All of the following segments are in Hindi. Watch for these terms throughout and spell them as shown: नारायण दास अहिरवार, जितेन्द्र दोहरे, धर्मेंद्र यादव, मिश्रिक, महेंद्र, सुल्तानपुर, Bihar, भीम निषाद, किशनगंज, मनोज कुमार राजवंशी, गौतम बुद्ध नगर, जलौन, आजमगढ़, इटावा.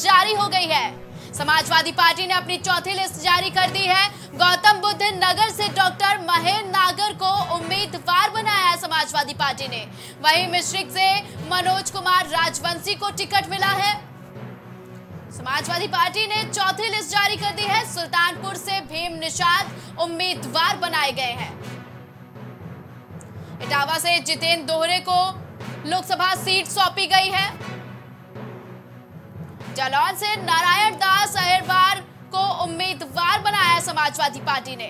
जारी हो गई है। समाजवादी पार्टी ने अपनी चौथी लिस्ट जारी कर दी है। गौतम बुद्ध नगर से डॉक्टर महेंद्र नागर को उम्मीदवार बनाया है समाजवादी पार्टी ने। वहीं मिश्रिक से मनोज कुमार राजवंशी को टिकट मिला है। समाजवादी पार्टी ने चौथी लिस्ट जारी कर दी है। सुल्तानपुर से भीम निषाद उम्मीदवार बनाए गए हैं। इटावा से जितेन्द्र दोहरे को लोकसभा सीट सौंपी गई है। जलौन से नारायण दास अहिरवार को उम्मीदवार बनाया समाजवादी पार्टी ने।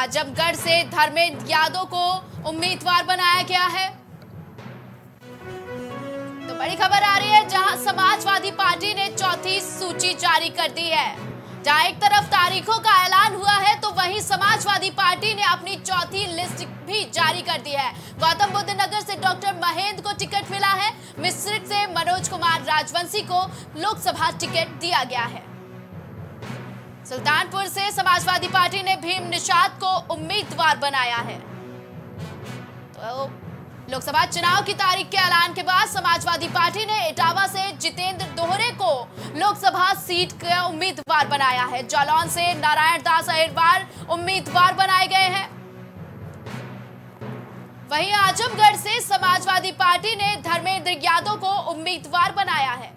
आजमगढ़ से धर्मेंद्र यादव को उम्मीदवार बनाया गया है। तो बड़ी खबर आ रही है जहां समाजवादी पार्टी ने चौथी सूची जारी कर दी है। जहां एक तरफ तारीखों का ऐलान हुआ है तो वहीं समाजवादी पार्टी ने अपनी चौथी लिस्ट भी जारी कर दी है। गौतम बुद्ध नगर से डॉक्टर महेंद्र को टिकट मिला है। मिश्रिक से मनोज कुमार राजवंशी को लोकसभा टिकट दिया गया है। सुल्तानपुर से समाजवादी पार्टी ने भीम निषाद को उम्मीदवार बनाया है। तो लोकसभा चुनाव की तारीख के ऐलान के बाद समाजवादी पार्टी ने इटावा से जितेन्द्र दोहरे को लोकसभा सीट का उम्मीदवार बनाया है। जलौन से नारायण दास अहिरवार उम्मीदवार बनाए गए हैं। वहीं आजमगढ़ से समाजवादी पार्टी ने धर्मेंद्र यादव को उम्मीदवार बनाया है।